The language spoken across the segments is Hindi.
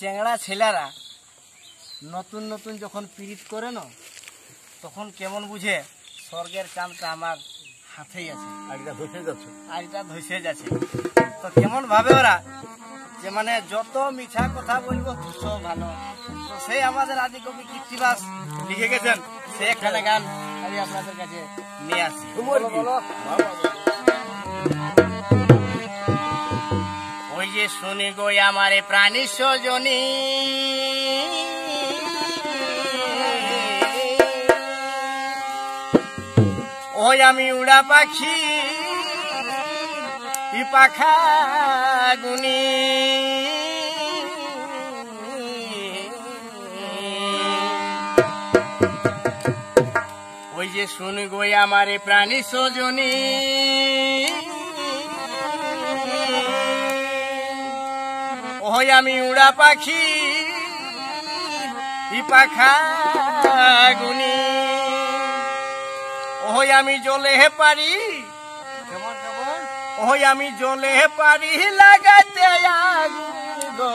चेंगड़ा छेलारा नतून नतून जखन पीड़ित करे ना तखन केमन बुझे स्वर्गेर चांदटा आमार हाथेई आछे आरटा धसे जाछे तो केमन भावे ओरा जे माने जतो मिठा कथा बोलबो ततो भालो तो सेई आमादेर आदि कवि কীর্তিবাস लिखे गेছেন से खाने गान আমি আপনাদের কাছে নিয়ে আসি বলো বলো ये सुनी गो हमारे प्राणी सजनी ओयामी उड़ा पाखी पाखा गुनी ये सुनी गो हमारे प्राणी सजनी हमी उड़ा पाखी पाखा गुनी ओहमी जले हे पारी ओहमी जले हे पारी लगाते आगो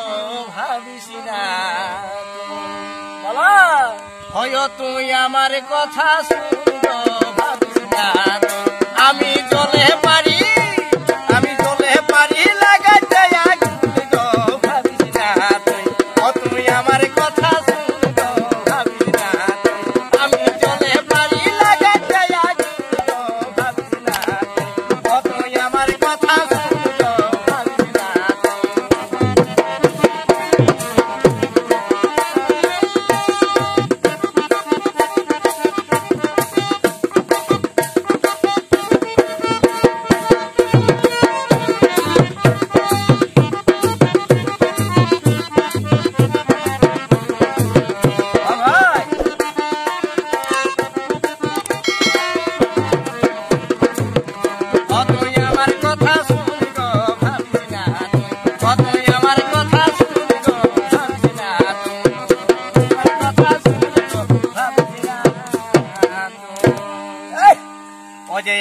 भाविसिना बोलो होय तुई आमार कथा सुनो भाविसिना आमी जले पारी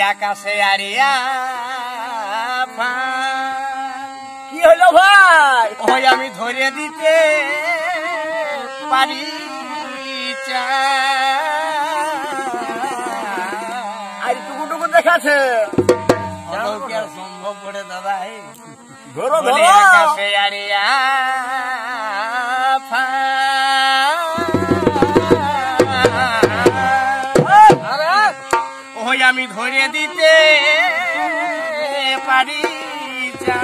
आकाशे आरिया की हलो भाई ओयामी धरे दीते पारी चा आई टुकु टुकु देखा छे हलो क्या संभव पड़े दादा है धरो धरो आकाशे आरिया फा ओयामी धरे दीते पारी जा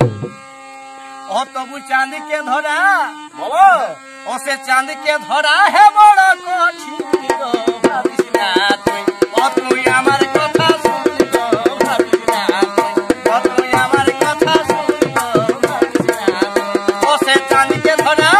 ओ तबु चांद के धरा बोलो ओ से चांद के धरा है बड़ा कठिन गो भाविसिना तुई ओ तुई आमार कथा सुन गो भाविसिना ओ तुई आमार कथा सुन गो भाविसिना ओ से चांद के धरा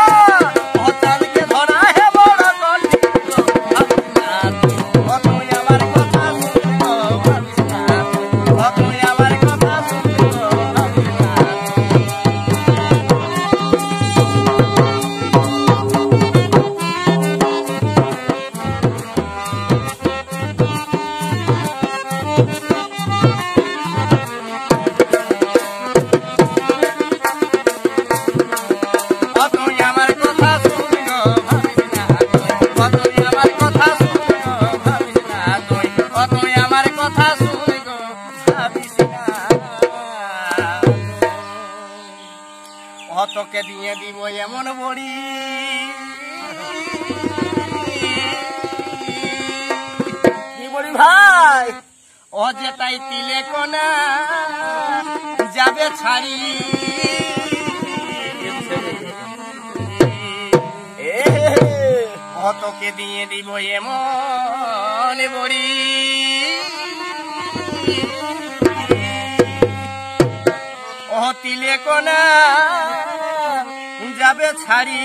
के दिए दीब एमन बड़ी बड़ी भाई ओ जेटाई तिले कोना जाबे छाड़ी ओ तो के दिए दीब एमन बड़ी ओ तिले कोना जाबे छाड़ी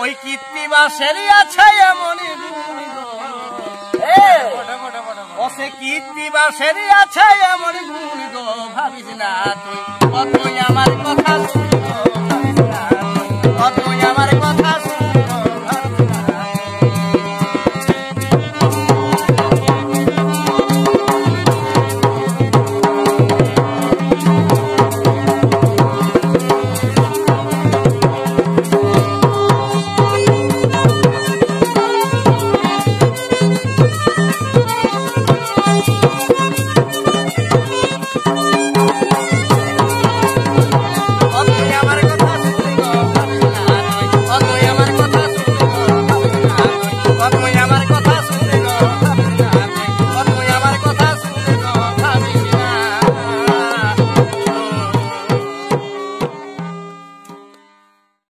ओई कीर्तिबासेरी आछे एमन गुण गो ए ओ से कीर्तिबासेरी आछे एमन गुण गो भाबिसना तुई ओ तुई आमार कथा सुन गो भाबिसना ओ तुई आमार कथा सुन गो